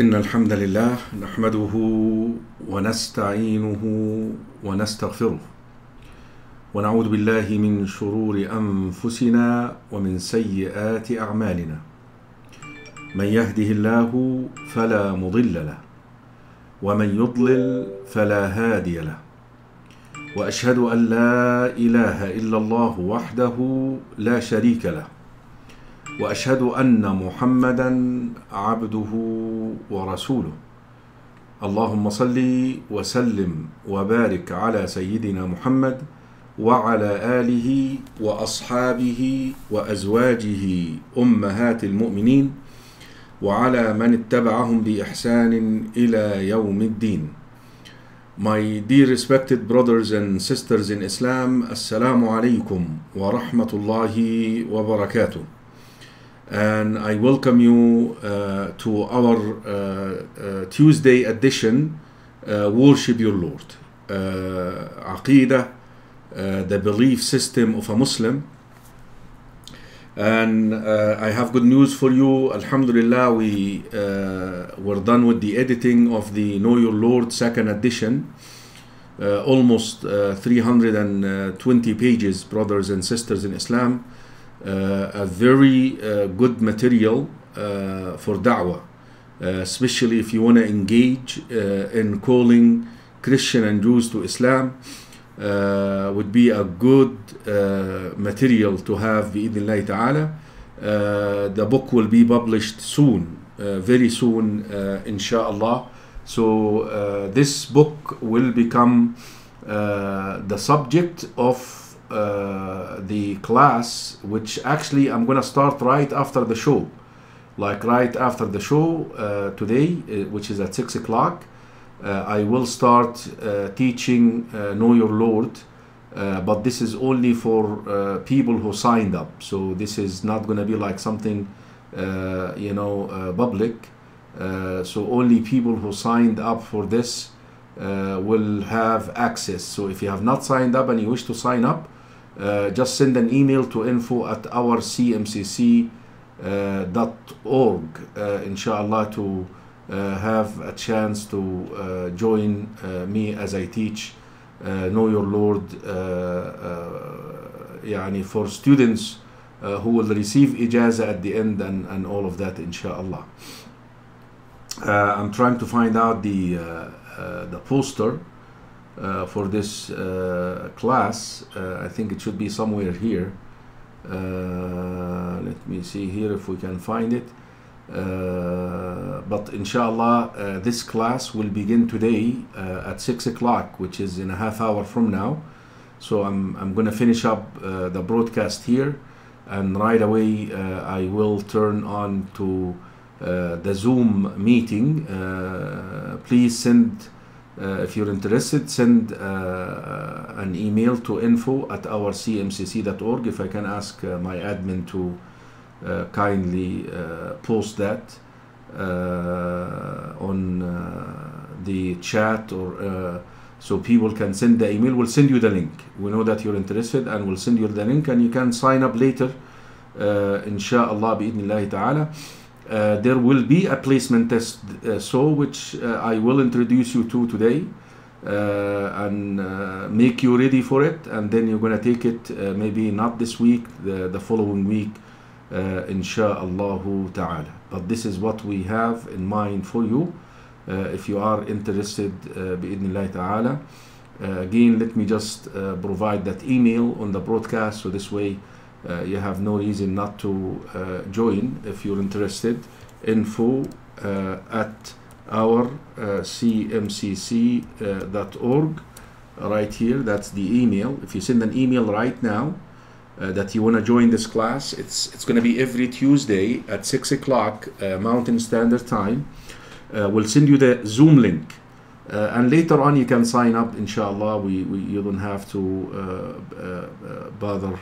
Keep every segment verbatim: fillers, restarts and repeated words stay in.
إن الحمد لله نحمده ونستعينه ونستغفره ونعوذ بالله من شرور أنفسنا ومن سيئات أعمالنا من يهده الله فلا مضل له ومن يضلل فلا هادي له وأشهد أن لا إله إلا الله وحده لا شريك له وأشهد أن محمدا عبده ورسوله اللهم صل وسلم وبارك على سيدنا محمد وعلى آله وأصحابه وأزواجه أمهات المؤمنين وعلى من اتبعهم بإحسان إلى يوم الدين. My dear respected brothers and sisters in Islam, Assalamu alaikum wa rahmatullahi wa barakatuh. And I welcome you uh, to our uh, uh, Tuesday edition, uh, Worship Your Lord. Uh, Aqidah, uh, the belief system of a Muslim. And uh, I have good news for you. Alhamdulillah, we uh, were done with the editing of the Know Your Lord second edition. Uh, almost uh, three hundred twenty pages, brothers and sisters in Islam. Uh, a very uh, good material uh, for da'wah, uh, especially if you want to engage uh, in calling Christian and Jews to Islam. Uh, would be a good uh, material to have bi'idhnillahi ta'ala. Uh, the book will be published soon, uh, very soon, uh, inshallah. So uh, this book will become uh, the subject of Uh, the class, which actually I'm gonna start right after the show, like right after the show uh, today, uh, which is at six o'clock. Uh, I will start uh, teaching uh, Know Your Lord, uh, but this is only for uh, people who signed up. So this is not gonna be like something uh, you know uh, public. Uh, so only people who signed up for this uh, will have access. So if you have not signed up and you wish to sign up, Uh, just send an email to info at our c m c c dot org, uh, uh, inshallah, to uh, have a chance to uh, join uh, me as I teach uh, Know Your Lord uh, uh, yani for students uh, who will receive ijaza at the end and, and all of that, inshallah. Uh, I'm trying to find out the, uh, uh, the poster Uh, for this uh, class. uh, I think it should be somewhere here. Uh, let me see here if we can find it. Uh, but inshallah, uh, this class will begin today uh, at six o'clock, which is in a half hour from now. So I'm I'm going to finish up uh, the broadcast here, and right away uh, I will turn on to uh, the Zoom meeting. Uh, please send. Uh, if you're interested, send uh, an email to info at our c m c c dot org. If I can ask uh, my admin to uh, kindly uh, post that uh, on uh, the chat, or uh, so people can send the email. We'll send you the link. We know that you're interested, and we'll send you the link, and you can sign up later, uh, inshallah, bi'idhnillahi ta'ala. Uh, there will be a placement test, uh, so which uh, I will introduce you to today, uh, and uh, make you ready for it, and then you're gonna take it, uh, maybe not this week, the, the following week, uh, insha'Allah ta'ala. But this is what we have in mind for you, uh, if you are interested, uh, bi'idhnillahi ta'ala. Uh, again, let me just uh, provide that email on the broadcast, so this way Uh, you have no reason not to uh, join if you're interested. Info uh, at our c m c c dot org, uh, right here. That's the email. If you send an email right now uh, that you want to join this class, it's it's going to be every Tuesday at six o'clock uh, Mountain Standard Time. Uh, we'll send you the Zoom link, uh, and later on you can sign up. Inshallah, we, we you don't have to uh, uh, bother.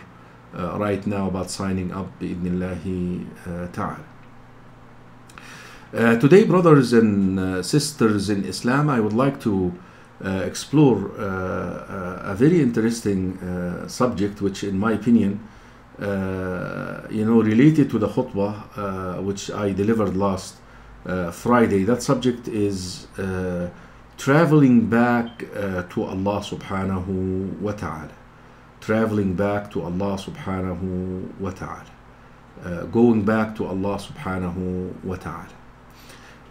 Uh, right now about signing up, bi'idhnillahi uh, ta'ala. Uh, today, brothers and uh, sisters in Islam, I would like to uh, explore uh, uh, a very interesting uh, subject, which in my opinion, uh, you know, related to the khutbah, uh, which I delivered last uh, Friday. That subject is uh, traveling back uh, to Allah subhanahu wa ta'ala. Traveling back to Allah subhanahu wa ta'ala. Uh, going back to Allah subhanahu wa ta'ala.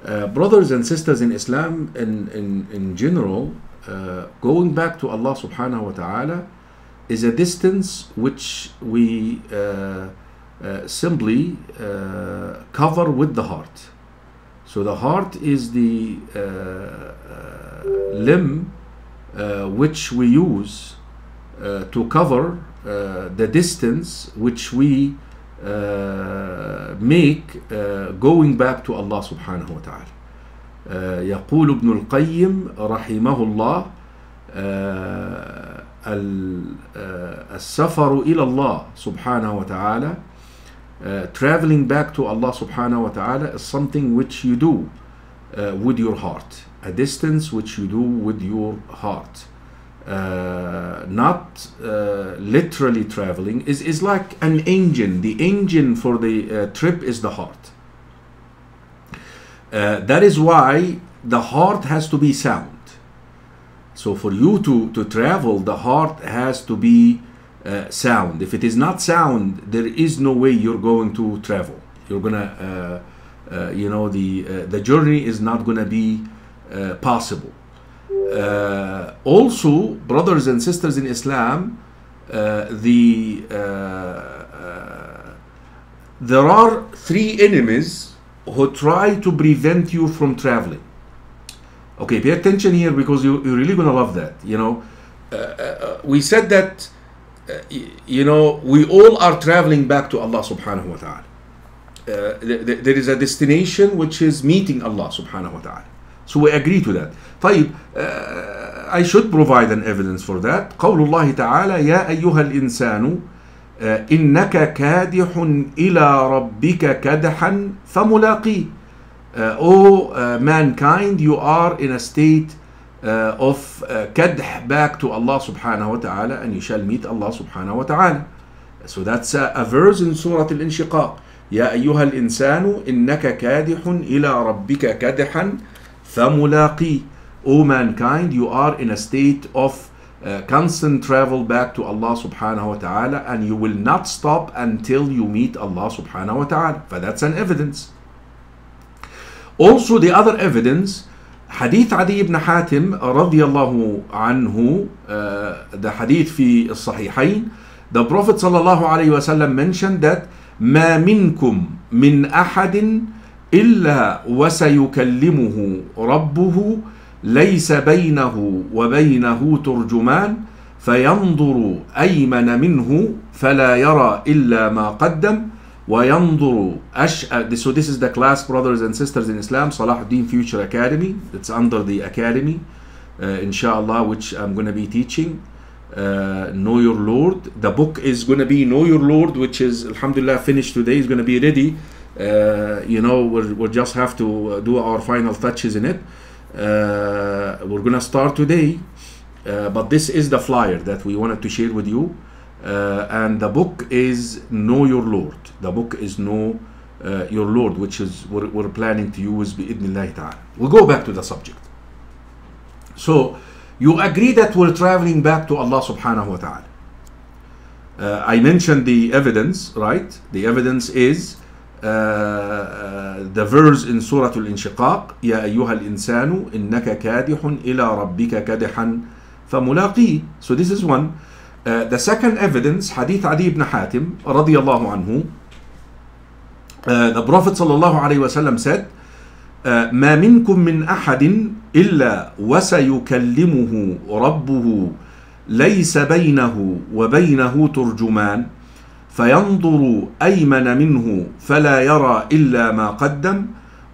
Uh, brothers and sisters in Islam, in, in, in general, uh, going back to Allah subhanahu wa ta'ala is a distance which we uh, uh, simply uh, cover with the heart. So the heart is the uh, uh, limb uh, which we use uh, to cover uh, the distance which we Uh, make uh, going back to Allah subhanahu wa ta'ala. Uh, يقول ابن القيم رحمه الله uh, السفر إلى الله سبحانه وتعالى, uh, traveling back to Allah subhanahu wa ta'ala is something which you do uh, with your heart, a distance which you do with your heart. Uh, not uh, literally traveling is, is like an engine. The engine for the uh, trip is the heart. Uh, that is why the heart has to be sound. So for you to, to travel, the heart has to be uh, sound. If it is not sound, there is no way you're going to travel. You're gonna, uh, uh, you know, the, uh, the journey is not gonna be uh, possible. Uh, also, brothers and sisters in Islam, uh, the uh, uh, there are three enemies who try to prevent you from traveling. Okay, pay attention here, because you, you're really gonna love that. You know, uh, uh, we said that uh, you know we all are traveling back to Allah subhanahu wa ta'ala. Uh, th th there is a destination which is meeting Allah subhanahu wa ta'ala. So we agree to that. طيب, uh, I should provide an evidence for that. قول الله تعالى يا أيها الإنسان uh, إنك كادح إلى ربك كدحا فملاقيه. Uh, oh uh, mankind, you are in a state uh, of uh, kadh back to Allah subhanahu wa ta'ala, and you shall meet Allah subhanahu wa ta'ala. So that's a, a verse in Surah al-Inshiqaq. يا أيها الإنسان إنك كادح إلى ربك كدحا فملاقي. O mankind, you are in a state of uh, constant travel back to Allah subhanahu wa ta'ala, and you will not stop until you meet Allah subhanahu wa ta'ala. But that's an evidence. Also, the other evidence, hadith Adi ibn Hatim radiyallahu anhu, uh, the hadith fi al-Sahihayn, the Prophet sallallahu alayhi wa sallam mentioned that ما منكم من أحد إلا وسيكلمه ربه ليس بينه وبينه ترجمان فينظر أيمن منه فلا يرى إلا ما قدم وينظر أشأم. So this is the class, brothers and sisters in Islam, Salahuddin Future Academy. It's under the academy, uh, inshallah, which I'm going to be teaching. Uh, Know Your Lord. The book is going to be Know Your Lord, which is, alhamdulillah, finished today. It's going to be ready. Uh, you know, we're, we'll just have to do our final touches in it. Uh, we're gonna start today, uh, but this is the flyer that we wanted to share with you. Uh, and the book is Know Your Lord. The book is Know uh, Your Lord, which is we're, we're planning to use bi-idhnillahi ta'ala. We'll go back to the subject. So you agree that we're traveling back to Allah subhanahu wa ta'ala. Uh, I mentioned the evidence, right? The evidence is Uh, uh, the verse in Surah al-Inshiqaq, يَا أَيُّهَا الْإِنسَانُ إِنَّكَ كَادِحٌ إِلَىٰ رَبِّكَ كَدِحًا فَمُلَاقِيهِ. So this is one. Uh, the second evidence, Hadith Adi ibn Hatim radiyallahu anhu, uh, the Prophet sallallahu alayhi wa sallam said, uh, مَا مِنْكُم مِّنْ أَحَدٍ إِلَّا وَسَيُكَلِّمُهُ رَبُّهُ لَيْسَ بَيْنَهُ وَبَيْنَهُ تُرْجُمَانِ فينظر أيمن منه فلا يرى إلا ما قدم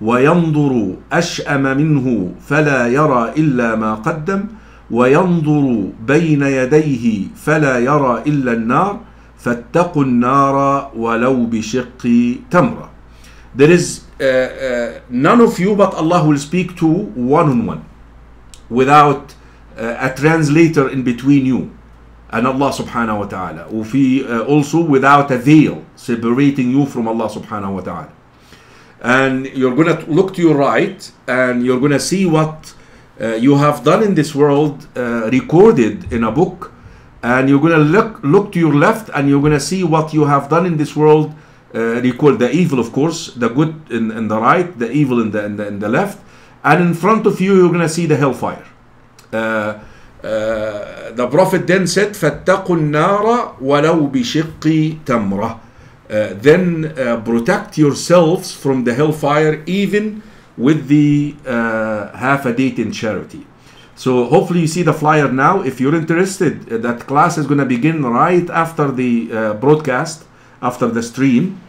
وينظر أشأم منه فلا يرى إلا ما قدم وينظر بين يديه فلا يرى إلا النار فاتقوا النار ولو بشق تمرة. There is uh, uh, none of you but Allah will speak to one on one without uh, a translator in between you and Allah subhanahu wa ta'ala. وفي uh, also without a veil separating you from Allah subhanahu wa ta'ala. and you're going to look to your right and you're going to see what uh, you have done in this world uh, recorded in a book, and you're going to look look to your left and you're going to see what you have done in this world uh, recorded, the evil, of course, the good in, in the right, the evil in the, in the, in the left, and in front of you you're going to see the hellfire. Uh, Uh, the Prophet then said, فَاتَّقُوا النَّارَ وَلَوْ بِشِقِّ تَمْرَةٍ. Uh, then uh, protect yourselves from the hellfire, even with the uh, half a date in charity. So hopefully you see the flyer now. If you're interested, uh, that class is going to begin right after the uh, broadcast, after the stream.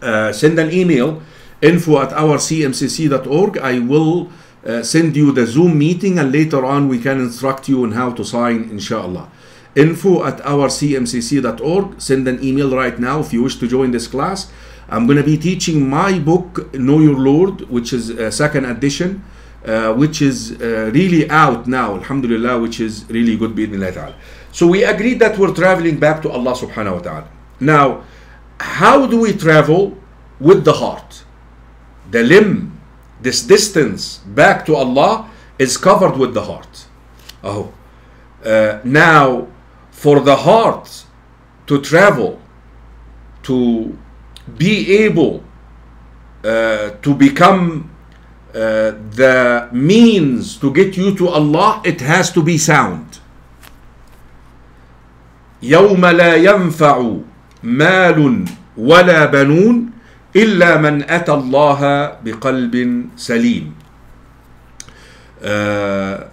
Uh, send an email, info at our c m c c dot org. I will Uh, send you the Zoom meeting, and later on we can instruct you on how to sign, inshallah. Info at our c m c c dot org. Send an email right now if you wish to join this class. I'm going to be teaching my book, Know Your Lord, which is a second edition, uh, which is uh, really out now, alhamdulillah, which is really good, bi'idhnillah ta'ala. So we agreed that we're traveling back to Allah subhanahu wa ta'ala. Now, how do we travel? With the heart. The limb, this distance back to Allah, is covered with the heart. Oh, uh, now for the heart to travel, to be able uh, to become uh, the means to get you to Allah, it has to be sound. يَوْمَ لَا يَنْفَعُ مَالٌ وَلَا بَنُونَ إلا من أتى الله بقلب سليم. Uh,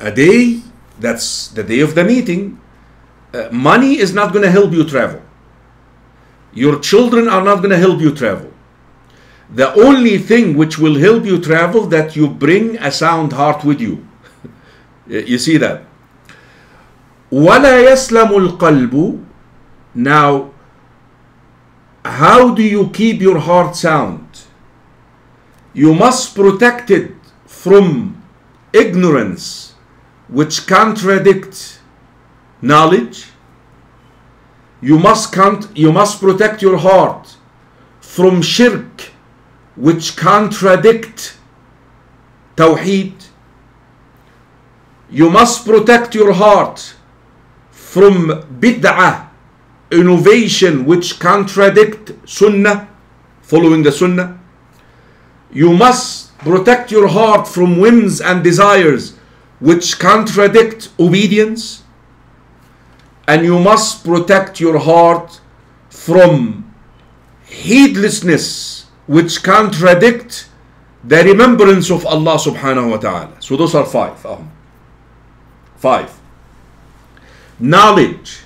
a day, that's the day of the meeting. Uh, money is not going to help you travel. Your children are not going to help you travel. The only thing which will help you travel, that you bring a sound heart with you. You see that. ولا يسلم القلب. Now, how do you keep your heart sound? You must protect it from ignorance, which contradicts knowledge. You must, you must protect your heart from shirk, which contradicts tawheed. You must protect your heart from bid'ah, innovation which contradict sunnah, following the sunnah. You must protect your heart from whims and desires which contradict obedience. And you must protect your heart from heedlessness which contradict the remembrance of Allah subhanahu wa ta'ala. So those are five. Um, five. Knowledge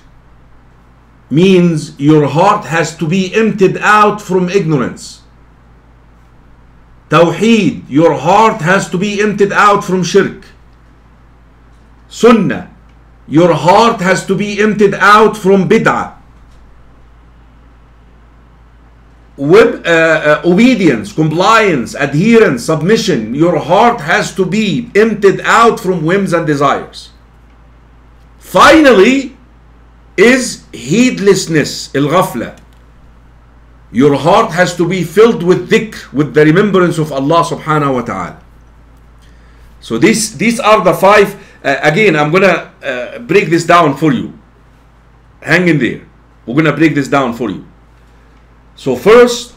means your heart has to be emptied out from ignorance. Tawheed, your heart has to be emptied out from shirk. Sunnah, your heart has to be emptied out from bid'ah. With, uh, uh, obedience, compliance, adherence, submission, your heart has to be emptied out from whims and desires. Finally, is heedlessness, al-ghafla. Your heart has to be filled with dhikr, with the remembrance of Allah subhanahu wa ta'ala. So this, these are the five. Uh, again, I'm going to uh, break this down for you. Hang in there. We're going to break this down for you. So first,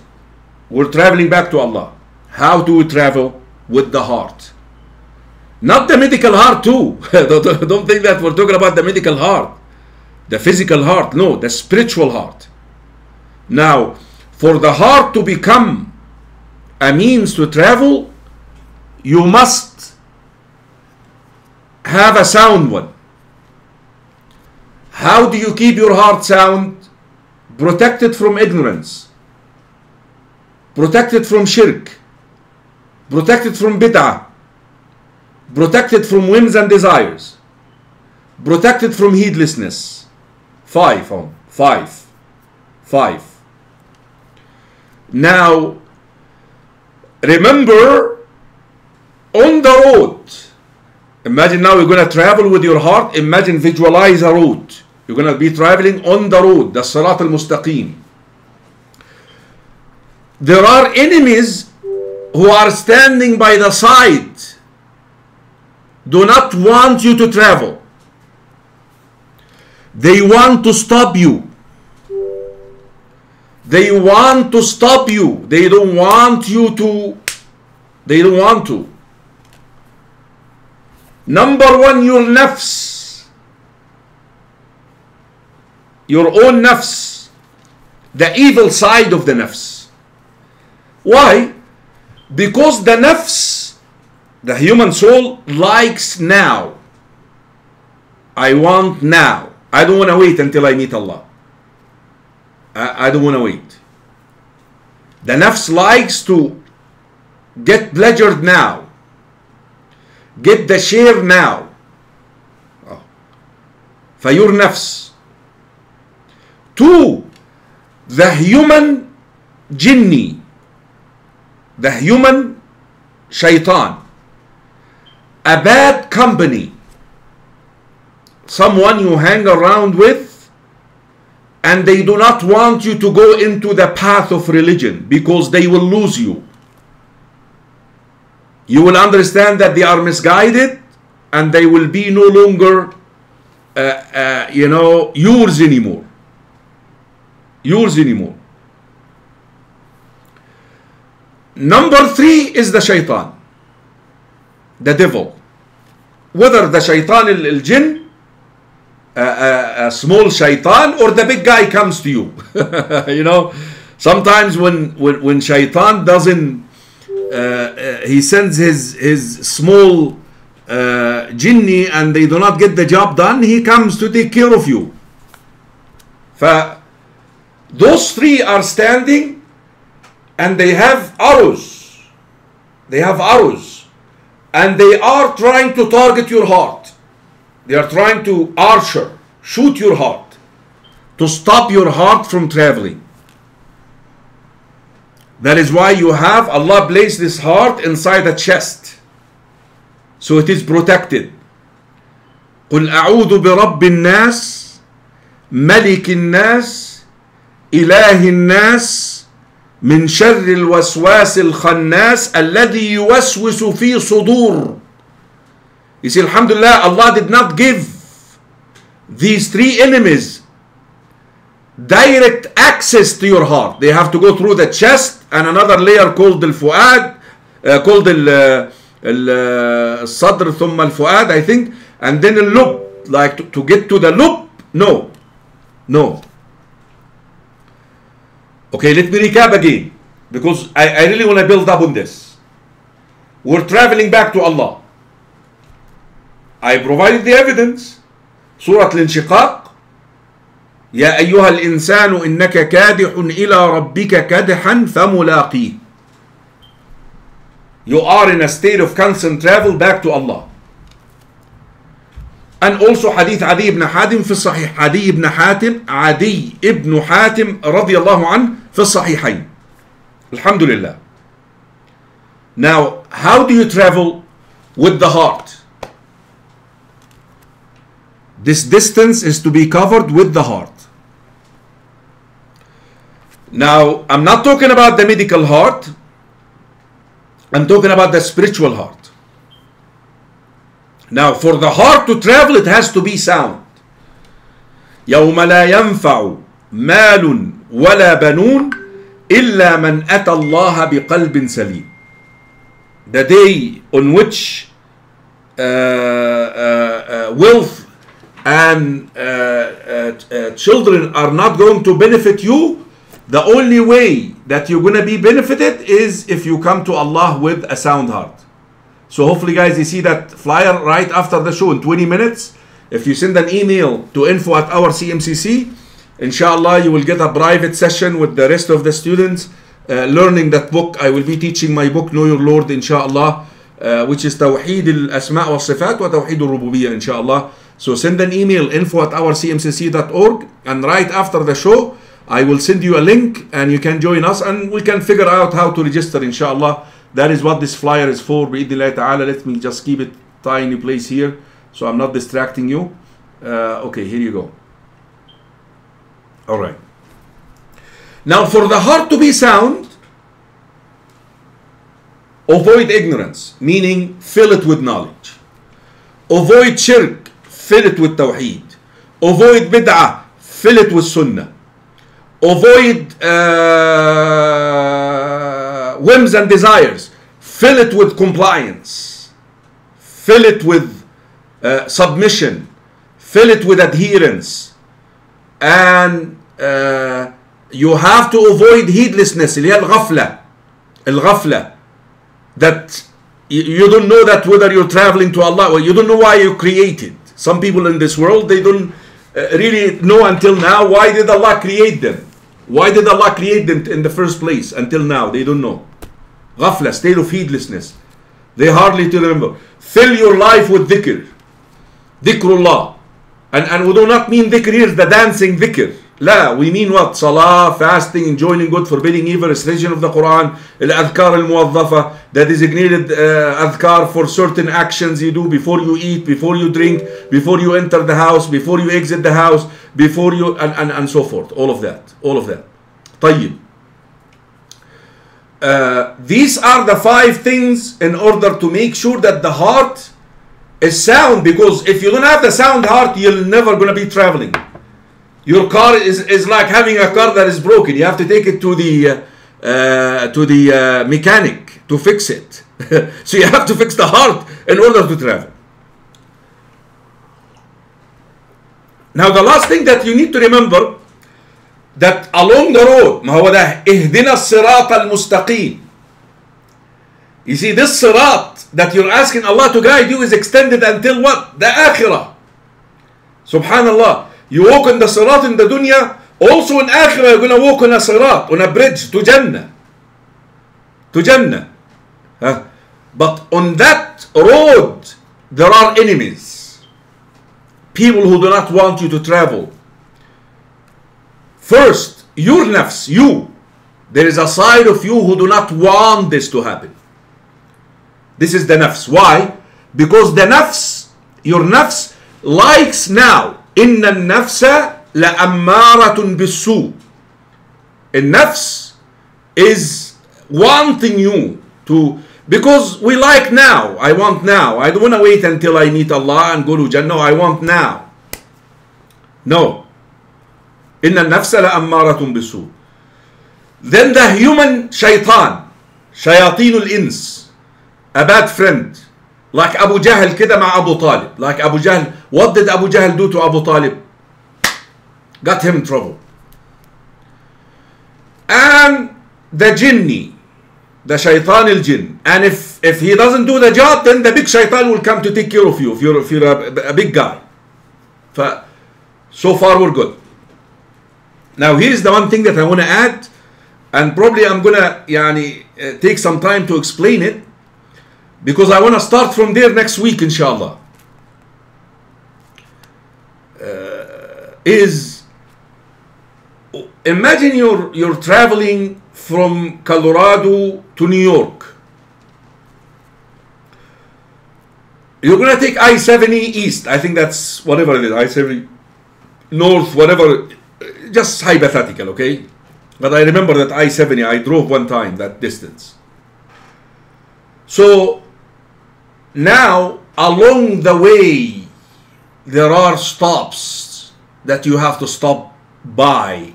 we're traveling back to Allah. How do we travel? With the heart. Not the medical heart too. Don't think that we're talking about the medical heart. The physical heart, no, the spiritual heart. Now, for the heart to become a means to travel, you must have a sound one. How do you keep your heart sound? Protect it from ignorance. Protect it from shirk. Protect it from bid'ah. Protect it from whims and desires. Protect it from heedlessness. Five on five, five. Now, remember, on the road, imagine now you're going to travel with your heart. Imagine, visualize a road. You're going to be traveling on the road, the Sirat al-Mustaqim. there are enemies who are standing by the side, do not want you to travel. They want to stop you. They want to stop you. They don't want you to. They don't want to. Number one, your nafs. Your own nafs. The evil side of the nafs. Why? Because the nafs, the human soul, likes now. I want now. I don't want to wait until I meet Allah. I, I don't want to wait. The nafs likes to get pleasured now. Get the share now. Oh. فَيُر nafs. Two, the human jinni, the human shaitan, a bad company, someone you hang around with, and they do not want you to go into the path of religion because they will lose you. You will understand that they are misguided, and they will be no longer, uh, uh, you know, yours anymore. Yours anymore. Number three is the shaitan, the devil. Whether the shaitan al-jinn, a, a, a small shaitan, or the big guy comes to you. You know, sometimes when, when, when shaitan doesn't, Uh, uh, he sends his his small uh, jinni, and they do not get the job done, he comes to take care of you. Fa, those three are standing, and they have arrows. They have arrows, and they are trying to target your heart. They are trying to archer, shoot your heart, to stop your heart from traveling. That is why you have, Allah placed this heart inside the chest, so it is protected. قُلْ أَعُوذُ بِرَبِّ النَّاسِ مَلِكِ النَّاسِ إِلَهِ النَّاسِ مِنْ شَرِّ الْوَسْوَاسِ الْخَنَّاسِ الَّذِي يُوَسْوِسُ فِي صُدُورِ. You see, alhamdulillah, Allah did not give these three enemies direct access to your heart. They have to go through the chest and another layer called al-fuad, uh, called al-sadr, thumma al-fuad, I think, and then al-lub, like to, to get to the lub. No, no. Okay, let me recap again, because I, I really want to build up on this. We're traveling back to Allah. I provided the evidence, Surah al-Inshiqaq. يا أيها الإنسان إنك كادح إلى ربك كدحا فملاقيه. You are in a state of constant travel back to Allah. And also حديث عدي ibn Hatim في الصحيح. عدي ibn Hatim, عدي ibn Hatim رضي الله عنه في الصحيحين. الحمد لله. Now, how do you travel with the heart? This distance is to be covered with the heart. Now, I'm not talking about the medical heart. I'm talking about the spiritual heart. Now, for the heart to travel, it has to be sound. يَوْمَ لَا يَنْفَعُ مَالٌ وَلَا بَنُونَ إِلَّا مَنْ أَتَى اللَّهَ بِقَلْبٍ سَلِيمٍ. The day on which uh, uh, uh, wealth and uh, uh, uh, children are not going to benefit you, the only way that you're going to be benefited is if you come to Allah with a sound heart. So hopefully, guys, you see that flyer right after the show in twenty minutes. If you send an email to info at our C M C C, inshallah, you will get a private session with the rest of the students uh, learning that book. I will be teaching my book, Know Your Lord, inshallah, uh, which is Tawheed al-Asma' wa Sifat wa Tawheed al-Rububiyyah, inshallah. So send an email, info at our C M C C dot org, and right after the show, I will send you a link, and you can join us, and we can figure out how to register, inshallah. That is what this flyer is for, bi'idhnillahi ta'ala. Let me just keep it tiny place here, so I'm not distracting you. Uh, okay, here you go. All right. Now, for the heart to be sound, Avoid ignorance, meaning fill it with knowledge. Avoid shirk, fill it with tawheed. Avoid bid'ah, fill it with sunnah. Avoid uh, whims and desires, fill it with compliance. Fill it with uh, submission. Fill it with adherence. And uh, you have to avoid heedlessness, اللي هي الغفلة. الغفلة. That you don't know that whether you're traveling to Allah, or you don't know why you created. Some people in this world, they don't really know until now why did Allah create them. Why did Allah create them in the first place? Until now, they don't know. Ghafla, state of heedlessness. They hardly to remember. Fill your life with dhikr. Dhikrullah. And, and we do not mean dhikr here, the dancing dhikr. La, we mean what? Salah, fasting, enjoining good, forbidding evil, recitation of the Quran, al-adhkar al-muwadhafa, the designated uh, adhkar for certain actions you do before you eat, before you drink, before you enter the house, before you exit the house, before you, and, and, and so forth. All of that. All of that. Tayyib. Uh, these are the five things in order to make sure that the heart is sound, because if you don't have the sound heart, you're never going to be traveling. Your car is, is like having a car that is broken. You have to take it to the uh, to the uh, mechanic to fix it. So you have to fix the heart in order to travel. Now the last thing that you need to remember, that along the road, ما هو ده اهدنا الصراط المستقيم. You see, this sirat that you're asking Allah to guide you is extended until what? The akhirah. Subhanallah. You walk on the sirat in the dunya, also in akhirah you're going to walk on a sirat, on a bridge to Jannah. To Jannah. Huh? But on that road, there are enemies. People who do not want you to travel. First, your nafs, you. There is a side of you who do not want this to happen. This is the nafs. Why? Because the nafs, your nafs, likes now. إن النفس لأمارة بالسوء. النفس is wanting you to, because we like now. I want now. I don't want to wait until I meet Allah and go to Jannah. I want now. No. إن النفس لأمارة بالسوء. Then the human shaitan, شياطين الإنس, a bad friend. Like Abu Jahl كده مع Abu Talib. Like Abu Jahl. What did Abu Jahl do to Abu Talib? Got him in trouble. And the jinni, the shaitan al-jinn. And if, if he doesn't do the job, then the big shaitan will come to take care of you if you're, if you're a, a big guy. So far we're good. Now here's the one thing that I want to add. And probably I'm going to يعني, take some time to explain it. Because I want to start from there next week, inshallah. Uh, is imagine you're you're traveling from Colorado to New York. You're gonna take I seventy east. I think that's whatever it is, I seventy north, whatever. Just hypothetical, okay? But I remember that I seventy. I drove one time that distance. So. Now, along the way, there are stops that you have to stop by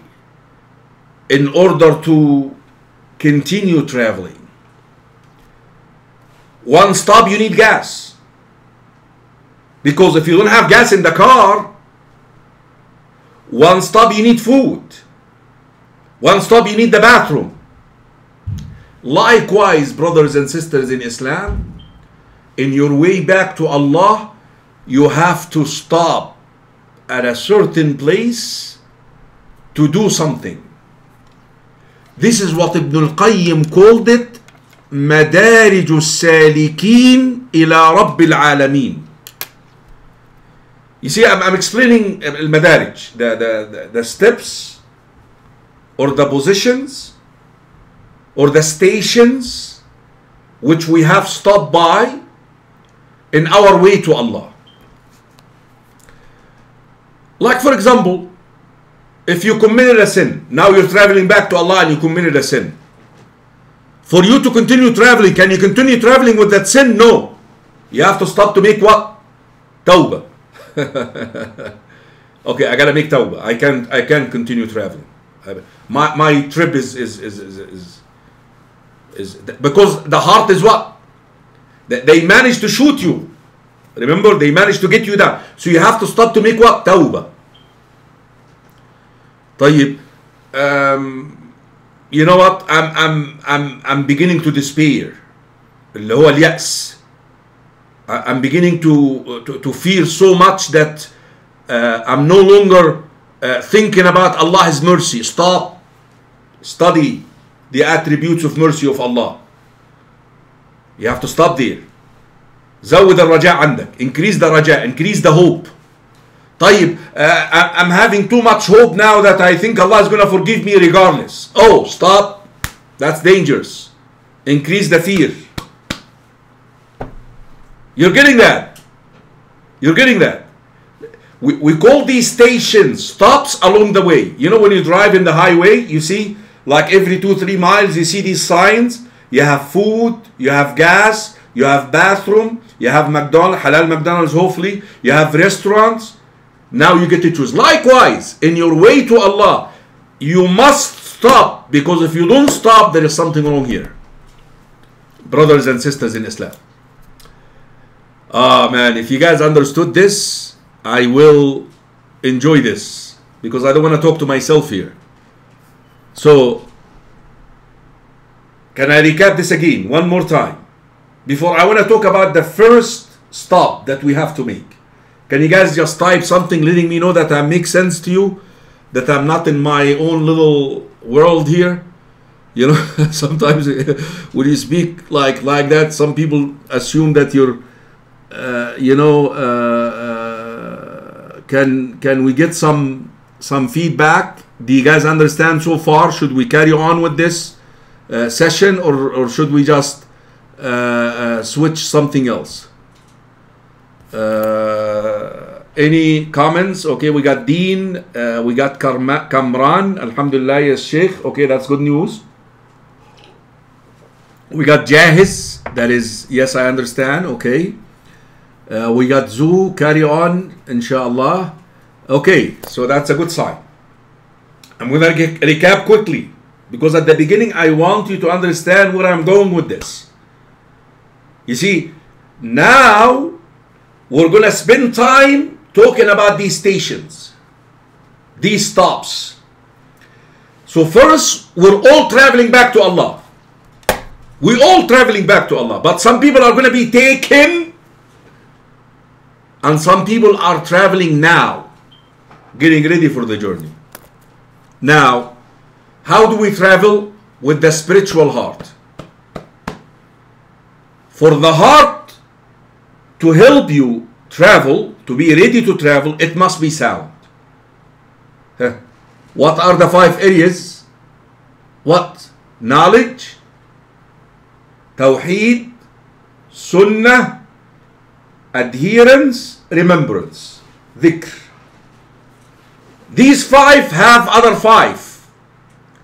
in order to continue traveling. One stop, you need gas. Because if you don't have gas in the car, one stop, you need food. One stop, you need the bathroom. Likewise, brothers and sisters in Islam, in your way back to Allah, you have to stop at a certain place to do something. This is what Ibn al-Qayyim called it, Madarij al-Salikin ila Rabbil Alameen. You see, I'm, I'm explaining al-Madarij, the, the, the, the steps, or the positions, or the stations, which we have stopped by, in our way to Allah. Like for example, if you committed a sin, now you're traveling back to Allah and you committed a sin. for you to continue traveling. Can you continue traveling with that sin? No. You have to stop to make what? Tawbah. Okay, I gotta make tawbah. I can't I can't continue traveling. My my trip is is is is, is, is because the heart is what? They managed to shoot you. Remember, they managed to get you down. So you have to stop to make what? Tawbah. طيب, um, you know what? I'm I'm I'm I'm beginning to despair. اللي هو اليأس. I'm beginning to to, to fear so much that uh, I'm no longer uh, thinking about Allah's mercy. Stop. Study the attributes of mercy of Allah. You have to stop there. زود الرجاء عندك. Increase the رجاء. Increase the hope. طيب, uh, I'm having too much hope now that I think Allah is going to forgive me regardless. Oh, stop. That's dangerous. Increase the fear. You're getting that. You're getting that. We, we call these stations stops along the way. You know, when you drive in the highway, you see, like every two, three miles, you see these signs. You have food, you have gas, you have bathroom, you have McDonald's, halal McDonald's, hopefully. You have restaurants. Now you get to choose. Likewise, in your way to Allah, you must stop, because if you don't stop, there is something wrong here. Brothers and sisters in Islam. Ah, man, if you guys understood this, I will enjoy this, because I don't want to talk to myself here. So, can I recap this again one more time? Before, I want to talk about the first stop that we have to make. Can you guys just type something letting me know that I make sense to you? That I'm not in my own little world here? You know, sometimes when you speak like, like that, some people assume that you're, uh, you know, uh, uh, can, can we get some, some feedback? Do you guys understand so far? Should we carry on with this uh, session, or, or should we just uh, uh, switch something else? Uh, any comments? Okay, we got Dean, uh, we got Karma, Kamran, Alhamdulillah, yes, Sheikh. Okay, that's good news. We got Jahiz, that is, yes, I understand. Okay, uh, we got Zu, carry on, inshallah. Okay, so that's a good sign. I'm gonna get, recap quickly, because at the beginning I want you to understand where I'm going with this. You see, now we're going to spend time talking about these stations, these stops. So first, we're all traveling back to Allah. We're all traveling back to Allah. But some people are going to be taken, and some people are traveling now, getting ready for the journey. Now, how do we travel? With the spiritual heart. For the heart to help you travel, to be ready to travel, it must be sound. What are the five areas? What? Knowledge, Tawheed, Sunnah, adherence, remembrance, dhikr. These five have other five.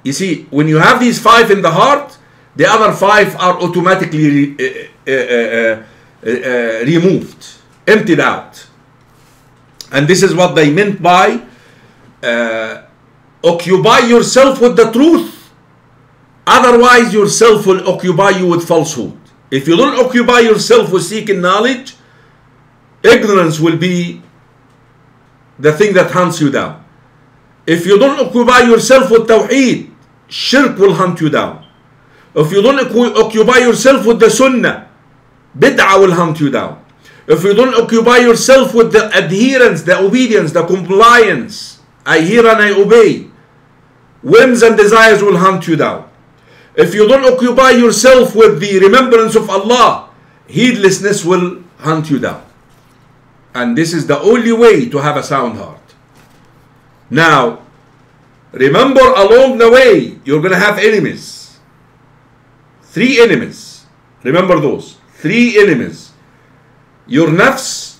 You see, when you have these five in the heart, the other five are automatically uh, uh, uh, Uh, removed, emptied out. And this is what they meant by uh, occupy yourself with the truth, otherwise yourself will occupy you with falsehood. If you don't occupy yourself with seeking knowledge, ignorance will be the thing that hunts you down. If you don't occupy yourself with Tawheed, shirk will hunt you down. If you don't occupy yourself with the Sunnah, Bid'ah will hunt you down. If you don't occupy yourself with the adherence, the obedience, the compliance, I hear and I obey, whims and desires will hunt you down. If you don't occupy yourself with the remembrance of Allah, heedlessness will hunt you down. And this is the only way to have a sound heart. Now, remember, along the way, you're going to have enemies. Three enemies. Remember those. Three enemies. Your nafs,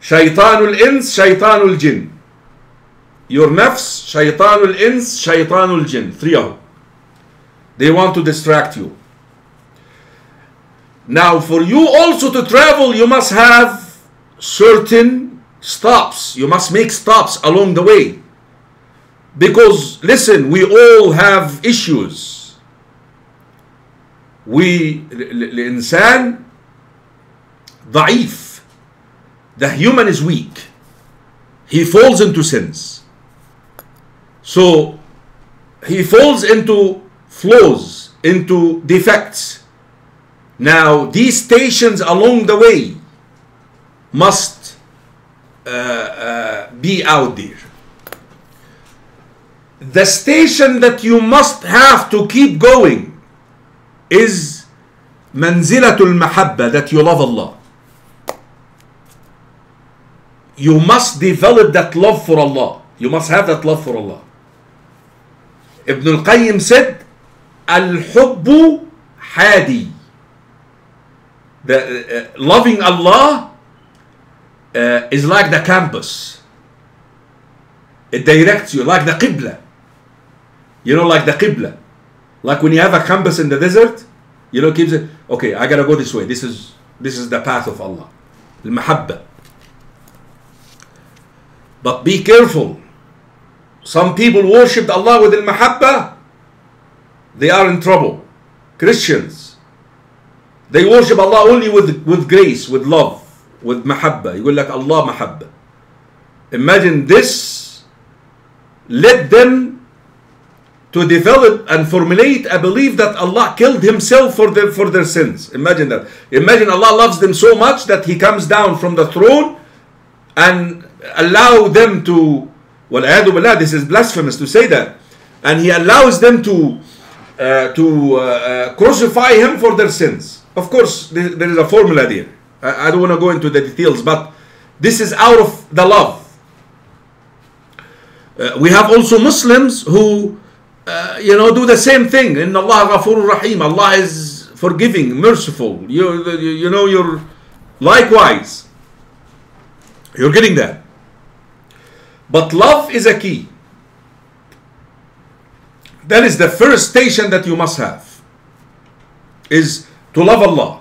shaytanul ins, shaytanul jinn. Your nafs, shaytanul ins, shaytanul jinn. Three of them. They want to distract you. Now, for you also to travel, you must have certain stops. You must make stops along the way. Because, listen, we all have issues. We, الإنسان ضعيف. The human is weak. He falls into sins. So, he falls into flaws, into defects. Now, these stations along the way must uh, uh, be out there. The station that you must have to keep going is manzilatul mahabba, that you love Allah. You must develop that love for Allah. You must have that love for Allah. Ibn al-Qayyim said, al-hubbu hadi. The, uh, loving Allah uh, is like the compass. It directs you, like the qibla. You know, like the qibla. Like when you have a compass in the desert, you know, keeps it, okay, I gotta go this way. This is, this is the path of Allah. Al-mahabba. But be careful. Some people worshipped Allah with al-mahabba. They are in trouble. Christians. They worship Allah only with, with grace, with love, with mahabba. You go like Allah mahabba. Imagine this. Led them to develop and formulate a belief that Allah killed himself for their, for their sins. Imagine that. Imagine Allah loves them so much that he comes down from the throne and allow them to, wal'adu billah, this is blasphemous to say that, and he allows them to uh, to uh, uh, crucify him for their sins. Of course, th there is a formula there. I, I don't want to go into the details, but this is out of the love. Uh, we have also Muslims who, uh, you know, do the same thing. Inna Allah ghafurur rahim. Allah is forgiving, merciful. You, you, you know, you're likewise. You're getting that. But love is a key. That is the first station that you must have, is to love Allah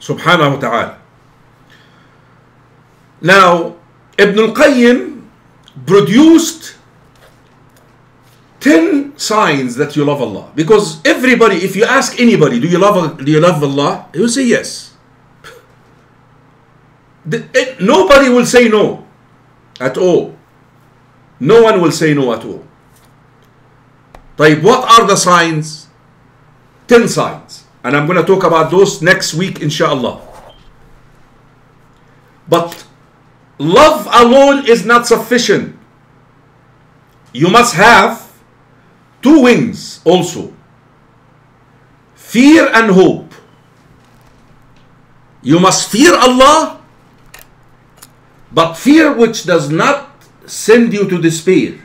subhanahu wa ta'ala. Now, Ibn al-Qayyim produced ten signs that you love Allah. Because everybody, if you ask anybody, do you love, do you love Allah? He will say yes. Nobody will say no at all. No one will say no at all. طيب, what are the signs? Ten signs. And I'm going to talk about those next week, inshaAllah. But love alone is not sufficient. You must have two wings also. Fear and hope. You must fear Allah. But fear which does not send you to despair,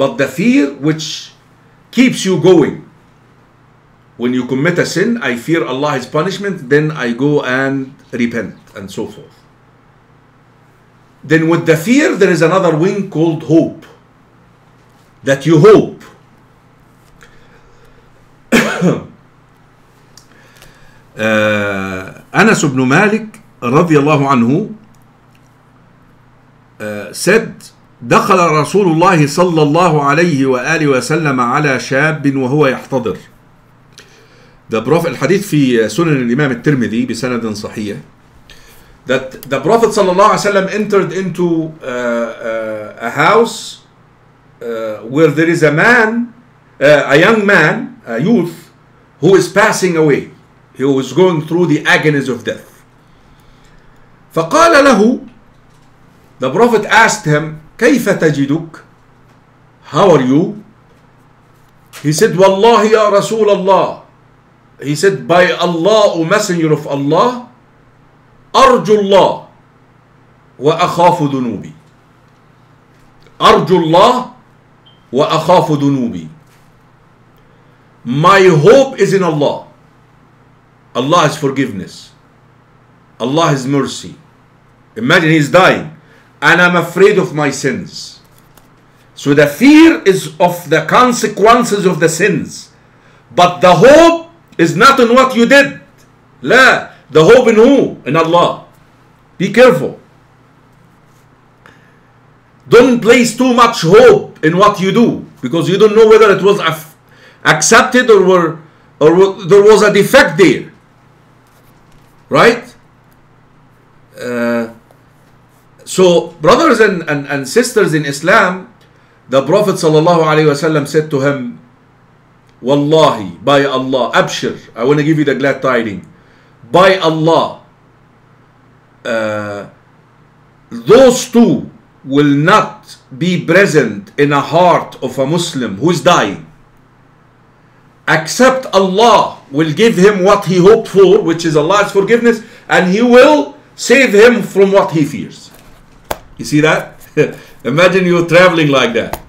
but the fear which keeps you going. When you commit a sin, I fear Allah, His punishment, then I go and repent, and so forth. Then with the fear, there is another wing called hope, that you hope. uh, Anas ibn Malik رضي الله عنه uh, said, دخل رسول الله صلى الله عليه وآله وسلم على شاب وهو يحتضر. The Prophet, الحديث في سنن الإمام الترمذي بسند صحيح, that the Prophet صلى الله عليه وسلم entered into uh, uh, a house uh, where there is a man, uh, a young man, a youth who is passing away. He was going through the agonies of death. فقال له, the Prophet asked him, كيف تجدك? How are you? He said, والله يا رسول الله. He said, by Allah, O Messenger of Allah, أرجو الله وأخاف ذنوبي. أرجو الله وأخاف ذنوبي. My hope is in Allah. Allah is forgiveness. Allah is mercy. Imagine he's dying, and I'm afraid of my sins. So the fear is of the consequences of the sins. But the hope is not in what you did. La, the hope in who? In Allah. Be careful. Don't place too much hope in what you do, because you don't know whether it was accepted or were, or there was a defect there. Right? Uh, so, brothers and, and, and sisters in Islam, the Prophet ﷺ said to him, Wallahi, by Allah, Abshir, I want to give you the glad tidings. By Allah, uh, those two will not be present in a heart of a Muslim who is dying, except Allah will give him what he hoped for, which is Allah's forgiveness, and he will save him from what he fears. You see that? Imagine you're traveling like that.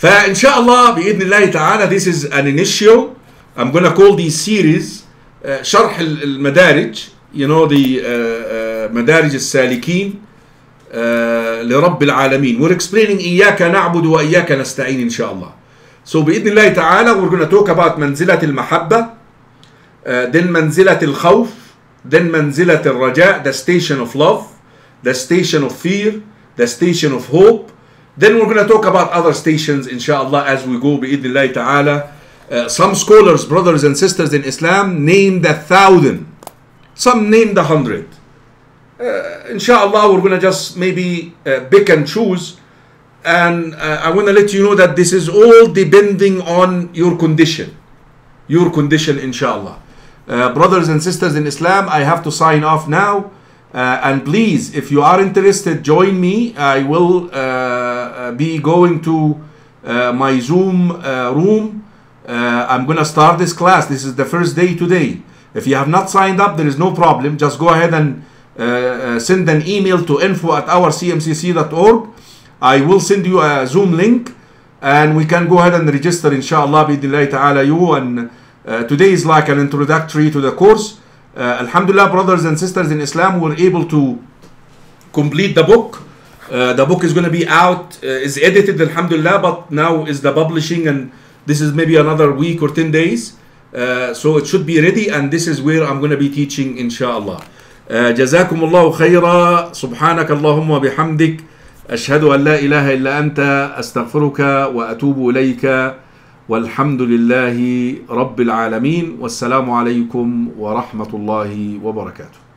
فإنشاءالله بإذن الله تعالى, this is an initial. I'm going to call these series uh, شرح المدارج, you know, the uh, uh, مدارج السالكين uh, لرب العالمين. We're explaining إياك نعبد وإياك نستعين إن شاء الله. So بإذن الله تعالى we're going to talk about منزلة المحبة, uh, then منزلة الخوف, then منزلة الرجاء, the station of love, the station of fear, the station of hope. Then we're going to talk about other stations, inshallah, as we go, bi'idhnillahi ta'ala. Uh, some scholars, brothers and sisters in Islam, named a thousand. Some named a hundred. Uh, inshallah, we're going to just maybe uh, pick and choose. And uh, I want to let you know that this is all depending on your condition. Your condition, inshallah. Uh, brothers and sisters in Islam, I have to sign off now. Uh, and please, if you are interested, join me. I will uh, be going to uh, my Zoom uh, room. Uh, I'm going to start this class. This is the first day today. If you have not signed up, there is no problem. Just go ahead and uh, send an email to info at our c m c c dot org. I will send you a Zoom link, and we can go ahead and register, inshallah, bi'idhnillahi ta'ala, you. And uh, today is like an introductory to the course. Uh, Alhamdulillah, brothers and sisters in Islam, we're able to complete the book. Uh, the book is going to be out, uh, is edited, Alhamdulillah, but now is the publishing, and this is maybe another week or ten days. Uh, so it should be ready, and this is where I'm going to be teaching, inshallah. Jazakumullahu khayra, subhanaka Allahumma bihamdik, ashhadu an la ilaha illa anta, astaghfiruka wa atubu ilayka. والحمد لله رب العالمين والسلام عليكم ورحمة الله وبركاته.